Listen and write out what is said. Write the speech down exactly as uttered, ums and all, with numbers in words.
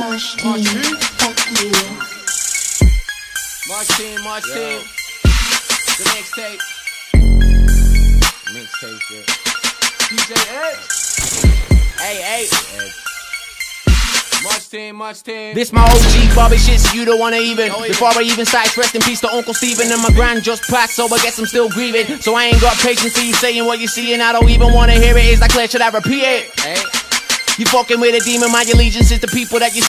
March team, fuck you. March team, March yeah. team. The mixtape. Mixtape, yeah. D J X. Hey, hey. X. March team, March team. This my O G Bobby shit, so you don't wanna even. Before I even start, rest in peace to Uncle Steven. And my grind just passed, so I guess I'm still grieving. So I ain't got patience for you saying what you see, and I don't even wanna hear it. It's like, should I repeat it? Hey. You fucking with a demon, my allegiance is the people that you